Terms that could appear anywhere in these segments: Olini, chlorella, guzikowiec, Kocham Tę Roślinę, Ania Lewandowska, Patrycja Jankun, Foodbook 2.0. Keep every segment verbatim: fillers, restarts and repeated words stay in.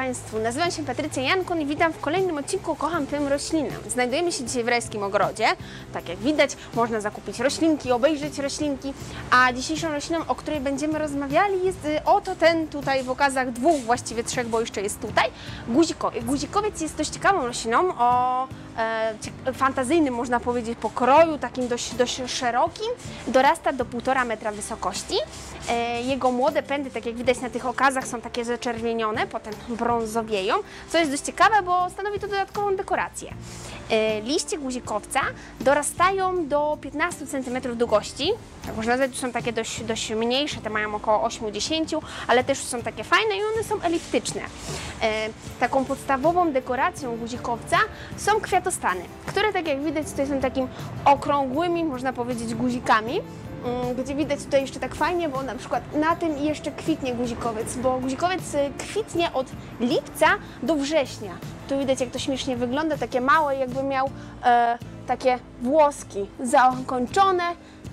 Państwu, nazywam się Patrycja Jankun i witam w kolejnym odcinku Kocham Tę Roślinę. Znajdujemy się dzisiaj w rajskim ogrodzie. Tak jak widać, można zakupić roślinki, obejrzeć roślinki, a dzisiejszą rośliną, o której będziemy rozmawiali, jest oto ten tutaj w okazach dwóch, właściwie trzech, bo jeszcze jest tutaj, guzikowiec. Guzikowiec jest dość ciekawą rośliną o e, fantazyjnym, można powiedzieć, pokroju, takim dość, dość szerokim. Dorasta do półtora metra wysokości. E, jego młode pędy, tak jak widać na tych okazach, są takie zaczerwienione, potem brązowieją, co jest dość ciekawe, bo stanowi to dodatkową dekorację. Liście guzikowca dorastają do piętnastu centymetrów długości. Tak można nazwać, są takie dość, dość mniejsze, te mają około osiem do dziesięciu, ale też są takie fajne i one są eliptyczne. Taką podstawową dekoracją guzikowca są kwiatostany, które tak jak widać tutaj są takimi okrągłymi, można powiedzieć, guzikami. Gdzie widać tutaj jeszcze tak fajnie, bo na przykład na tym jeszcze kwitnie guzikowiec, bo guzikowiec kwitnie od lipca do września. Tu widać, jak to śmiesznie wygląda, takie małe, jakby miał e, takie włoski zakończone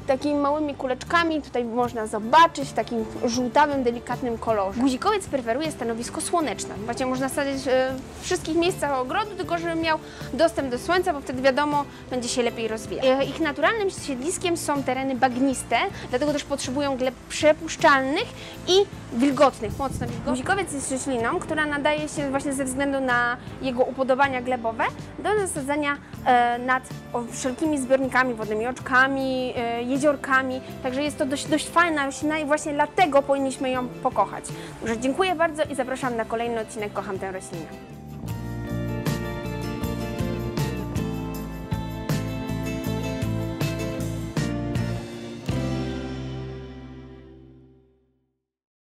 takimi małymi kuleczkami. Tutaj można zobaczyć w takim żółtawym, delikatnym kolorze. Guzikowiec preferuje stanowisko słoneczne. Właśnie można sadzić w wszystkich miejscach ogrodu, tylko żeby miał dostęp do słońca, bo wtedy wiadomo, będzie się lepiej rozwijać. Ich naturalnym siedliskiem są tereny bagniste, dlatego też potrzebują gleb przepuszczalnych i wilgotnych, mocno wilgotnych. Guzikowiec jest rośliną, która nadaje się właśnie ze względu na jego upodobania glebowe do zasadzenia nad wszelkimi zbiornikami wodnymi, oczkami, jeziorkami, także jest to dość, dość fajna roślina i właśnie dlatego powinniśmy ją pokochać. Także dziękuję bardzo i zapraszam na kolejny odcinek Kocham tę roślinę.